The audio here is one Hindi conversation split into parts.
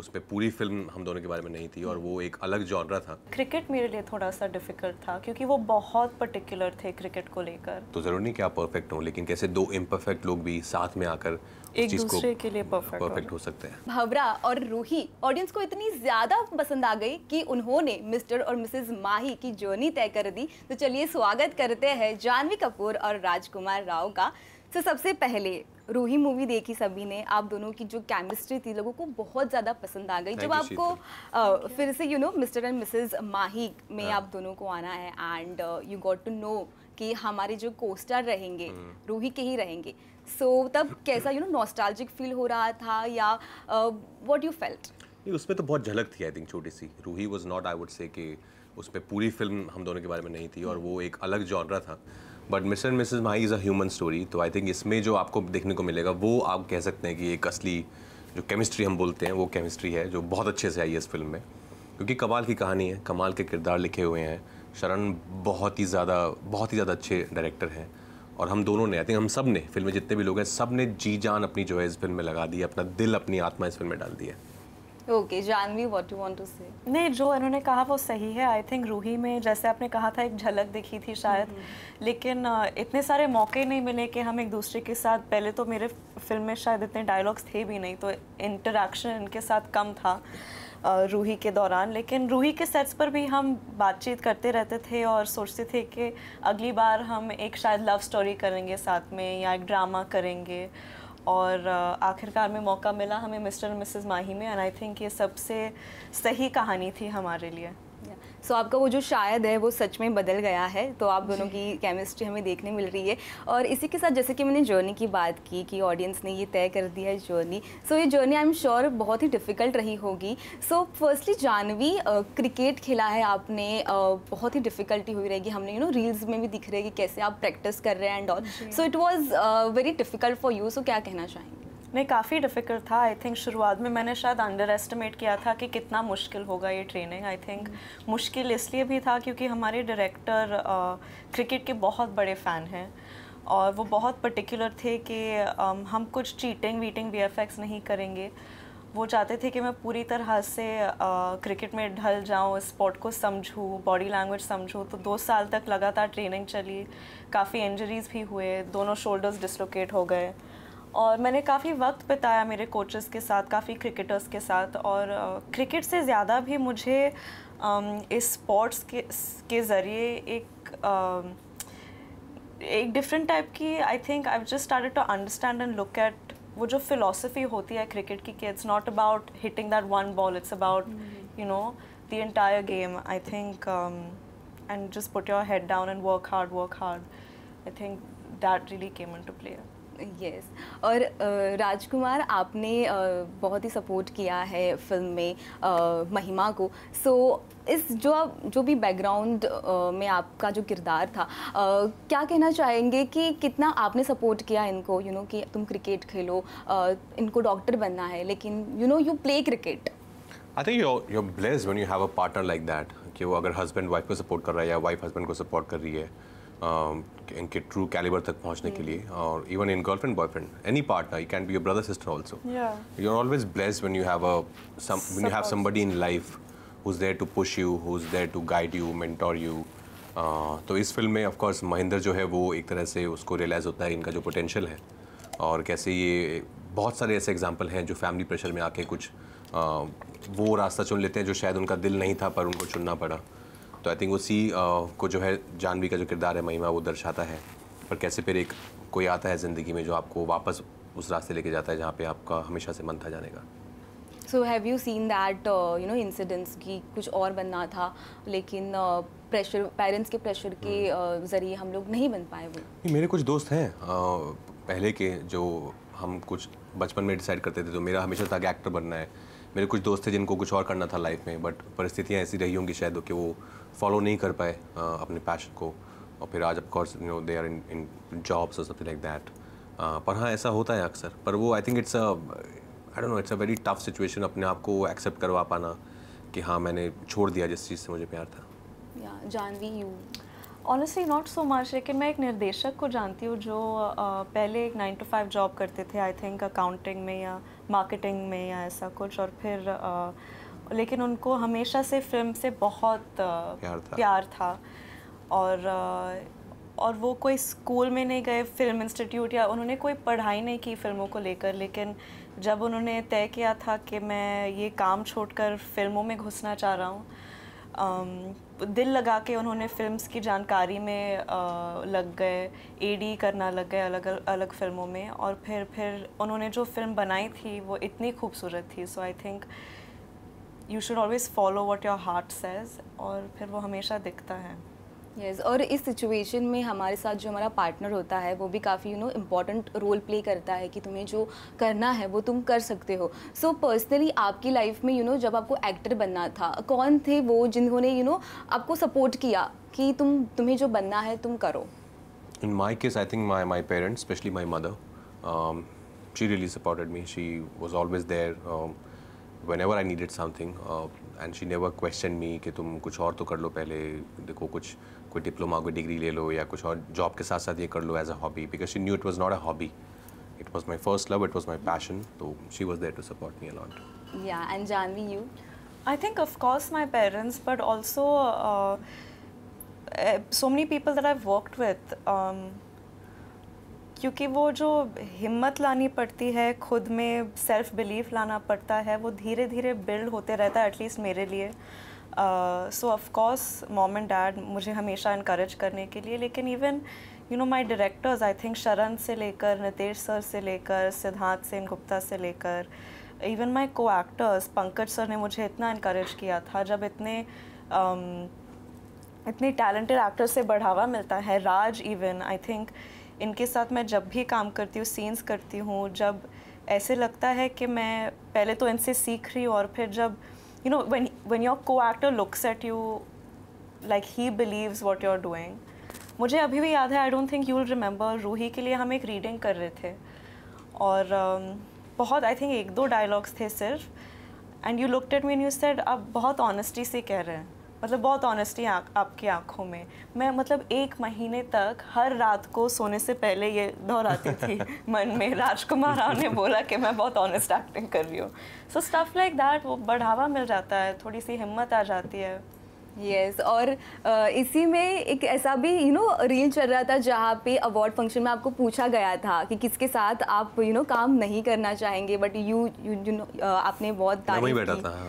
उस पर पूरी फिल्म हम दोनों के बारे में नहीं थी और वो एक अलग जॉनरा था। क्रिकेट मेरे लिए थोड़ा सा डिफिकल्ट था क्योंकि वो बहुत पर्टिकुलर थे क्रिकेट को लेकर। तो ज़रूर नहीं कि आप परफेक्ट हों, लेकिन कैसे दो इम्परफेक्ट लोग भी साथ में आकर एक दूसरे के लिए परफेक्ट हो सकते हैं। भावरा और रूही ऑडियंस को इतनी ज़्यादा पसंद आ गई कि उन्होंने मिस्टर और मिसेज माही की जर्नी तय कर दी। तो चलिए स्वागत करते हैं जाह्नवी कपूर और राजकुमार राव का। तो सबसे पहले रूही मूवी देखी सभी ने, आप दोनों की जो केमिस्ट्री थी लोगों को बहुत ज़्यादा पसंद आ गई। जब आपको फिर से मिस्टर एंड मिसेज माही में आप दोनों को आना है and you got to know कि हमारे जो कोस्टार रहेंगे रूही के ही रहेंगे, सो तब कैसा नॉस्टैल्जिक फील हो रहा था या व्हाट यू फेल्ट? उसमें तो बहुत झलक थी आई थिंक, छोटी सी। Roohi was not, I would say कि उस पर पूरी फिल्म हम दोनों के बारे में नहीं थी और वो एक अलग जॉनरा था। But mister and Mrs Mahi is a human story, तो आई थिंक इसमें जो आपको देखने को मिलेगा वो आप कह सकते हैं कि एक असली जो केमिस्ट्री हम बोलते हैं वो केमिस्ट्री है जो बहुत अच्छे से आई है इस फिल्म में, क्योंकि कमाल की कहानी है, कमाल के किरदार लिखे हुए हैं। शरण बहुत ही ज़्यादा अच्छे डायरेक्टर हैं और हम दोनों ने, आई थिंक हम सब ने, फिल्म में जितने भी लोग हैं सब ने जी जान अपनी जो है इस फिल्म में लगा दी है, अपना दिल अपनी आत्मा इस फिल्म में डाल दी है। Okay Janhvi, what you want to say? नहीं, जो इन्होंने कहा वो सही है। आई थिंक रूही में जैसे आपने कहा था एक झलक दिखी थी शायद, लेकिन इतने सारे मौके नहीं मिले कि हम एक दूसरे के साथ, पहले तो मेरे फिल्म में शायद इतने डायलॉग्स थे भी नहीं तो इंटरेक्शन इनके साथ कम था रूही के दौरान। लेकिन रूही के सेट्स पर भी हम बातचीत करते रहते थे और सोचते थे कि अगली बार हम एक शायद लव स्टोरी करेंगे साथ में या एक ड्रामा करेंगे और आखिरकार में मौका मिला हमें मिस्टर एंड मिसेज माही में एंड आई थिंक ये सबसे सही कहानी थी हमारे लिए। सो आपका वो जो शायद है वो सच में बदल गया है, तो आप दोनों की केमिस्ट्री हमें देखने मिल रही है। और इसी के साथ जैसे कि मैंने जर्नी की बात की कि ऑडियंस ने ये तय कर दिया है जर्नी, सो ये जर्नी आई एम श्योर बहुत ही डिफ़िकल्ट रही होगी। सो फर्स्टली जाह्नवी, क्रिकेट खेला है आपने, बहुत ही डिफ़िकल्टी हुई रहेगी, हमने रील्स में भी दिख रही है कि कैसे आप प्रैक्टिस कर रहे हैं and all, so it was very difficult for you, सो क्या कहना चाहेंगे? नहीं, काफ़ी डिफ़िकल्ट था। आई थिंक शुरुआत में मैंने शायद अंडर एस्टिमेट किया था कि कितना मुश्किल होगा ये ट्रेनिंग। आई थिंक मुश्किल इसलिए भी था क्योंकि हमारे डायरेक्टर क्रिकेट के बहुत बड़े फ़ैन हैं और वो बहुत पर्टिकुलर थे कि हम कुछ चीटिंग वीटिंग VFX नहीं करेंगे। वो चाहते थे कि मैं पूरी तरह से क्रिकेट में ढल जाऊँ, स्पोर्ट को समझूँ, बॉडी लैंग्वेज समझूँ। तो 2 साल तक लगातार ट्रेनिंग चली, काफ़ी इंजरीज़ भी हुए, दोनों शोल्डर्स डिसलोकेट हो गए और मैंने काफ़ी वक्त बिताया मेरे कोचेस के साथ, काफ़ी क्रिकेटर्स के साथ। और क्रिकेट से ज़्यादा भी मुझे इस स्पोर्ट्स के ज़रिए एक डिफरेंट टाइप की, I think I have just started to understand and look at वो जो फिलॉसफी होती है क्रिकेट की कि it's not about hitting that one ball, it's about the entire game. I think and just put your head down and work hard, I think that really came into play. Yes और राजकुमार, आपने बहुत ही सपोर्ट किया है फिल्म में महिमा को। सो इस जो भी बैकग्राउंड में आपका जो किरदार था, क्या कहना चाहेंगे कि कितना आपने सपोर्ट किया इनको, कि तुम क्रिकेट खेलो, इनको डॉक्टर बनना है, लेकिन you play cricket. I think you are blessed when you have a partner like that, कि वो अगर हस्बैंड वाइफ को सपोर्ट कर रहा है या वाइफ हस्बैंड को सपोर्ट कर रही है इनके ट्रू कैलिबर तक पहुंचने के लिए, और even in girlfriend boyfriend, any partner, you can be your brother sister also. You are always blessed when you have somebody in life who is there to push you, who is there to guide you, mentor you. तो इस फिल्म में ऑफकोर्स महेंद्र जो है वो एक तरह से उसको रियलाइज़ होता है इनका जो पोटेंशियल है और कैसे ये बहुत सारे ऐसे एग्जाम्पल हैं जो फैमिली प्रेशर में आके कुछ वो रास्ता चुन लेते हैं जो शायद उनका दिल नहीं था पर उनको चुनना पड़ा। तो आई थिंक उसी को जो है जाह्नवी का जो किरदार है महिमा वो दर्शाता है, और कैसे फिर एक कोई आता है ज़िंदगी में जो आपको वापस उस रास्ते लेके जाता है जहाँ पे आपका हमेशा से मन था जाने का। So have you seen that incidents की कुछ और बनना था लेकिन प्रेशर, पेरेंट्स के प्रेशर के ज़रिए हम लोग नहीं बन पाए? वो मेरे कुछ दोस्त हैं पहले के, जो हम कुछ बचपन में डिसाइड करते थे, तो मेरा हमेशा था कि एक्टर बनना है। मेरे कुछ दोस्त थे जिनको कुछ और करना था लाइफ में, बट परिस्थितियाँ ऐसी रही होंगी शायद कि वो फॉलो नहीं कर पाए अपने पैशन को, और फिर आज of course they are in jobs और समथिंग लाइक दैट। पर हाँ, ऐसा होता है अक्सर, पर वो I think it's a very tough situation अपने आप को एक्सेप्ट करवा पाना कि हाँ मैंने छोड़ दिया जिस चीज़ से मुझे प्यार था। या Janhvi, you? Honestly not so much, लेकिन मैं एक निर्देशक को जानती हूँ जो पहले एक 9 to 5 जॉब करते थे, आई थिंक अकाउंटिंग में या मार्केटिंग में या ऐसा कुछ, और फिर लेकिन उनको हमेशा से फिल्म से बहुत प्यार था और वो कोई स्कूल में नहीं गए फिल्म इंस्टीट्यूट या उन्होंने कोई पढ़ाई नहीं की फिल्मों को लेकर, लेकिन जब उन्होंने तय किया था कि मैं ये काम छोड़कर फिल्मों में घुसना चाह रहा हूँ, दिल लगा के उन्होंने फिल्म्स की जानकारी में लग गए, एडी करना लग गए अलग अलग फिल्मों में, और फिर उन्होंने जो फिल्म बनाई थी वो इतनी खूबसूरत थी। So I think you should always follow what your heart says, और फिर वो हमेशा दिखता है। यस, और इस सिचुएशन में हमारे साथ जो हमारा पार्टनर होता है वो भी काफ़ी इम्पॉर्टेंट रोल प्ले करता है कि तुम्हें जो करना है वो तुम कर सकते हो। सो पर्सनली आपकी लाइफ में जब आपको एक्टर बनना था, कौन थे वो जिन्होंने आपको सपोर्ट किया कि तुम्हें जो बनना है तुम करो? In my case I think my parents, especially my mother, she really supported me, she was always there whenever I needed something, and she never questioned me कि तुम कुछ और तो कर लो पहले, देखो कुछ कोई डिप्लोमा कोई डिग्री ले लो या कुछ और जॉब के साथ साथ ये कर लो as a hobby, because she knew it was not a hobby, it was my first love, it was my passion, so she was there to support me a lot. Yeah, and Janhvi, you? I think of course my parents, but also so many people that I've worked with, क्योंकि वो जो हिम्मत लानी पड़ती है खुद में, सेल्फ बिलीव लाना पड़ता है, वो धीरे धीरे बिल्ड होते रहता है, एटलीस्ट मेरे लिए। So of course mom and dad मुझे हमेशा इनकरेज करने के लिए, लेकिन even my directors, I think Sharan से लेकर, नितेश सर से लेकर, सिद्धार्थ सेन गुप्ता से लेकर, इवन माई को एक्टर्स, पंकज सर ने मुझे इतना इनकरेज किया था। जब इतने टैलेंटेड एक्टर्स से बढ़ावा मिलता है, राज इवन, आई थिंक इनके साथ मैं जब भी काम करती हूँ, सीन्स करती हूँ, जब ऐसे लगता है कि मैं पहले तो इनसे सीख रही हूँ, और फिर जब when your co-actor looks at you like he believes what you're doing। मुझे अभी भी याद है, I don't think you will remember, Roohi के लिए हम एक रीडिंग कर रहे थे और बहुत आई थिंक 1-2 डायलॉग्स थे सिर्फ, and you looked at me and you said आप बहुत ऑनेस्टी से कह रहे हैं, मतलब बहुत ऑनेस्टी आपकी आंखों में। मैं मतलब 1 महीने तक हर रात को सोने से पहले ये दोहराती थी मन में, राजकुमार राव ने बोला कि मैं बहुत ऑनेस्ट एक्टिंग कर रही हूँ। सो स्टफ लाइक दैट, वो बढ़ावा मिल जाता है, थोड़ी सी हिम्मत आ जाती है। यस और इसी में एक ऐसा भी रील चल रहा था जहाँ पे अवार्ड फंक्शन में आपको पूछा गया था कि किसके साथ आप काम नहीं करना चाहेंगे, बट यू आपने बहुत तारीफ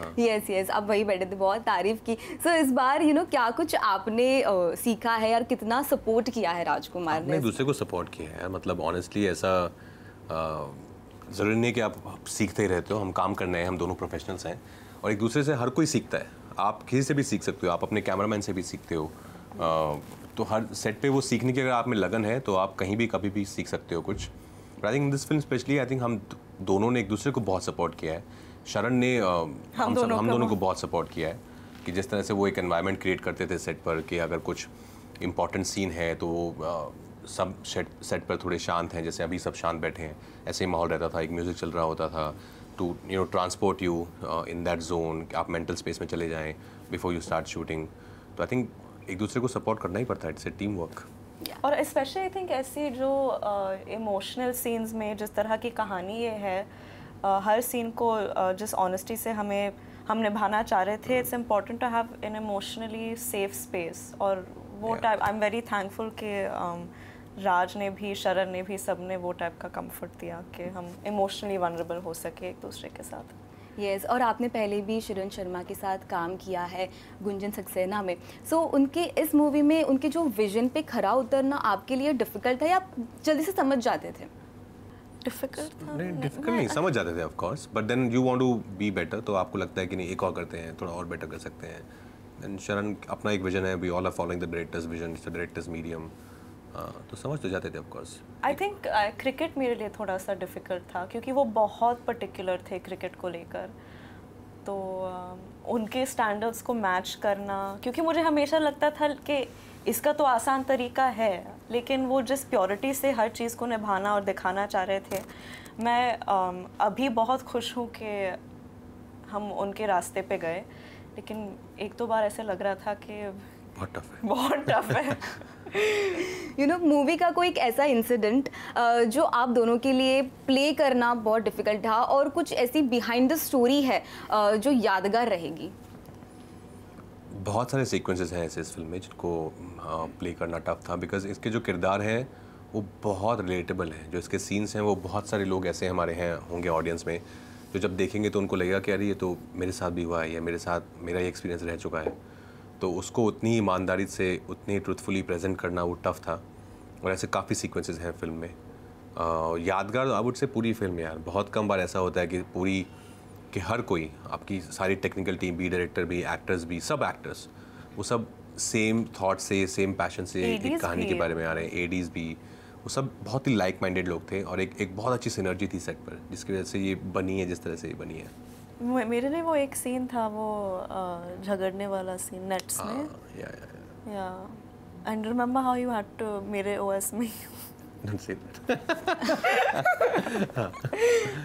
की। यस आप वही बैठे थे, बहुत तारीफ की। सो इस बार क्या कुछ आपने सीखा है और कितना सपोर्ट किया है राजकुमार ने? दूसरे को सपोर्ट किया है, मतलब ऑनेस्टली ऐसा ज़रूरी नहीं कि आप सीखते ही रहते हो, हम काम करने हैं, हम दोनों प्रोफेशनल्स हैं और एक दूसरे से हर कोई सीखता है। आप किसी से भी सीख सकते हो, आप अपने कैमरामैन से भी सीखते हो, तो हर सेट पे वो सीखने की अगर आप में लगन है तो आप कहीं भी कभी भी सीख सकते हो कुछ। But I think this film especially, I think हम दोनों ने एक दूसरे को बहुत सपोर्ट किया है। शरण ने हम दोनों को बहुत सपोर्ट किया है कि जिस तरह से वो एक एनवायरनमेंट क्रिएट करते थे सेट पर कि अगर कुछ इम्पॉर्टेंट सीन है तो वो सब सेट पर थोड़े शांत हैं, जैसे अभी सब शांत बैठे हैं ऐसे ही माहौल रहता था, एक म्यूज़िक चल रहा होता था to transport you in that zone, आप mental space में चले जाएं before you start shooting। तो I think एक दूसरे को support करना ही पड़ता है, it's a team work। और especially I think ऐसी जो emotional scenes में जिस तरह की कहानी ये है, हर scene को जिस honesty से हम निभाना चाह रहे थे, it's important to have an emotionally safe space। और वो type I'm very thankful कि राज ने भी, शरण ने भी, सब ने वो टाइप का कंफर्ट दिया कि हम इमोशनली वनरेबल हो सके एक दूसरे के साथ। यस और आपने पहले भी शरण शर्मा के साथ काम किया है गुंजन सक्सेना में। सो उनके इस मूवी में उनके जो विजन पे खरा उतरना आपके लिए डिफ़िकल्ट था या आप जल्दी से समझ जाते थे? डिफ़िकल्ट नहीं, समझ जाते थे of course, but then you want to be better, तो आपको लगता है कि नहीं एक और करते हैं, थोड़ा और बेटर कर सकते हैं। एंड शरण अपना एक विजन है, we all are following the directors vision, it's the directors medium, तो समझ तो जाते थे of course. I think cricket मेरे लिए थोड़ा सा डिफ़िकल्ट था क्योंकि वो बहुत पर्टिकुलर थे क्रिकेट को लेकर, तो उनके स्टैंडर्ड्स को मैच करना, क्योंकि मुझे हमेशा लगता था कि इसका तो आसान तरीका है, लेकिन वो जिस प्योरिटी से हर चीज़ को निभाना और दिखाना चाह रहे थे, मैं अभी बहुत खुश हूँ कि हम उनके रास्ते पे गए, लेकिन 1-2 बार ऐसे लग रहा था कि बहुत टफ है यू नो, मूवी का कोई एक ऐसा इंसिडेंट जो आप दोनों के लिए प्ले करना बहुत डिफिकल्ट था और कुछ ऐसी बिहाइंड द स्टोरी है जो यादगार रहेगी? बहुत सारे सीक्वेंसेस हैं ऐसे इस फिल्म में जिनको प्ले करना टफ था, बिकॉज इसके जो किरदार हैं वो बहुत रिलेटेबल हैं, जो इसके सीन्स हैं वो बहुत सारे लोग ऐसे हमारे हैं होंगे ऑडियंस में जो जब देखेंगे तो उनको लगेगा कि अरे ये तो मेरे साथ भी हुआ है या मेरे साथ मेरा ये एक्सपीरियंस रह चुका है। तो उसको उतनी ईमानदारी से उतनी ट्रूथफुली प्रेजेंट करना वो टफ था और ऐसे काफ़ी सीक्वेंसेस हैं फिल्म में। यादगार आई वुड से पूरी फिल्म यार, बहुत कम बार ऐसा होता है कि पूरी कि हर कोई, आपकी सारी टेक्निकल टीम भी, डायरेक्टर भी, एक्टर्स भी, सब एक्टर्स वो सब सेम थॉट से सेम पैशन से एक कहानी के बारे में आ रहे हैं। एडीज भी वो सब बहुत ही लाइक माइंडेड लोग थे और एक बहुत अच्छी सिनर्जी थी सेट पर जिसकी वजह से ये बनी है जिस तरह से ये बनी है। मेरे लिए वो एक सीन था वो झगड़ने वाला सीन नेट्स में, या and remember how you had to मेरे ओएस में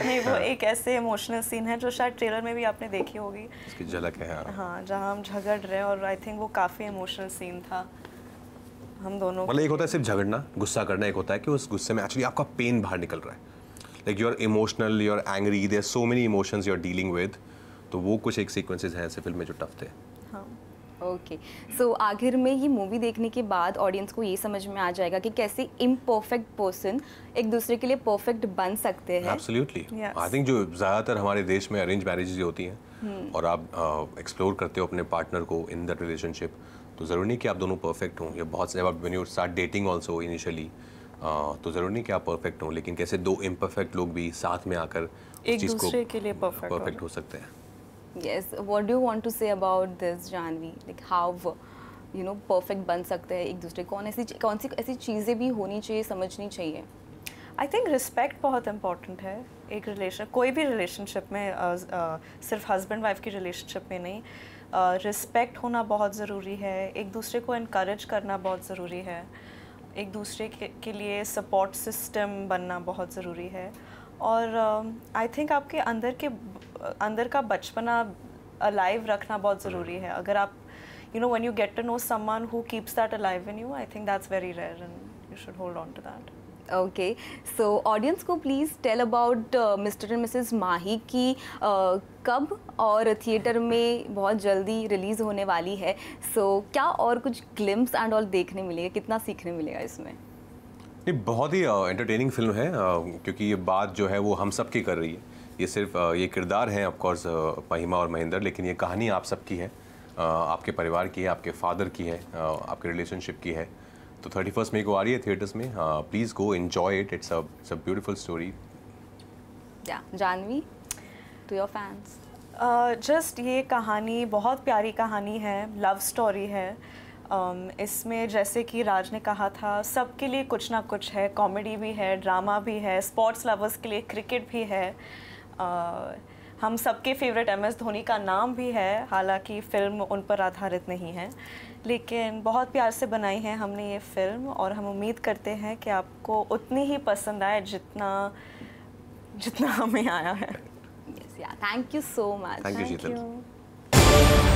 नहीं वो एक ऐसे इमोशनल सीन है जो शायद ट्रेलर में भी आपने देखी होगी, इसकी झलक है। हाँ, जहाँ हम झगड़ रहे हैं और आई थिंक वो काफ़ी इमोशनल सीन था हम दोनों। मतलब एक होता है सिर्फ झगड़ना, गुस्सा करना, एक होता है कि उस गुस्से में एक्चुअली आपका पेन बाहर निकल रहा है, like you are emotional, you are angry, there so many emotions you are dealing with. तो वो कुछ एक सीक्वेंसेस हैं ऐसे फिल्म में जो टफ थे। हाँ, ओके। सो आखिर में ये मूवी देखने के बाद ऑडियंस को ये समझ में आ जाएगा कि कैसे इम्परफेक्ट पर्सन एक दूसरे के लिए परफेक्ट बन सकते हैं। एब्सोल्युटली। आई थिंक जो ज़्यादातर हमारे देश में अरेंज मैरिजेज होती हैं और आप एक्सप्लोर करते हो अपने पार्टनर को इन दैट रिलेशनशिप, तो ज़रूरी नहीं कि आप दोनों परफेक्ट हों, या बहुत से when you start dating also initially तो ज़रूरी नहीं कि आप परफेक्ट हों, लेकिन कैसे दो इम्परफेक्ट लोग भी साथ में आकर एक दूसरे के लिए परफेक्ट हो सकते हैं। Yes, what do you want to say about this, Janhvi? Like how, you know, perfect बन सकते हैं एक दूसरे, कौन सी ऐसी चीज़ें भी होनी चाहिए, समझनी चाहिए? I think respect बहुत important है एक रिलेशन, कोई भी रिलेशनशिप में, सिर्फ हस्बैंड वाइफ की रिलेशनशिप में नहीं, रिस्पेक्ट होना बहुत ज़रूरी है, एक दूसरे को इनकरेज करना बहुत ज़रूरी है, एक दूसरे के लिए सपोर्ट सिस्टम बनना बहुत ज़रूरी है और आई थिंक आपके अंदर का बचपना अलाइव रखना बहुत ज़रूरी है। अगर आप you know when you get to know someone who keeps that alive in you, I think that's very rare and you should hold on to that. Okay, so audience को please tell about mister and Mrs Mahi की कब और थिएटर में बहुत जल्दी रिलीज़ होने वाली है, सो क्या और कुछ ग्लिम्स एंड ऑल देखने मिलेगा, कितना सीखने मिलेगा इसमें? ये बहुत ही एंटरटेनिंग फिल्म है क्योंकि ये बात जो है वो हम सब की कर रही है। ये सिर्फ ये किरदार हैं ऑफकोर्स महिमा और महेंद्र, लेकिन ये कहानी आप सब की है, आपके परिवार की है, आपके फादर की है, आपके रिलेशनशिप की है। तो 31 मई को आ रही है थिएटर्स में, please go enjoy it, it's a beautiful story. Janhvi, to your fans just ये कहानी बहुत प्यारी कहानी है, लव स्टोरी है, इसमें जैसे कि राज ने कहा था सबके लिए कुछ ना कुछ है, कॉमेडी भी है, ड्रामा भी है, स्पोर्ट्स लवर्स के लिए क्रिकेट भी है, हम सबके फेवरेट MS धोनी का नाम भी है, हालांकि फ़िल्म उन पर आधारित नहीं है, लेकिन बहुत प्यार से बनाई है हमने ये फ़िल्म और हम उम्मीद करते हैं कि आपको उतनी ही पसंद आए जितना हमें आया है। Thank you so much. Thank you.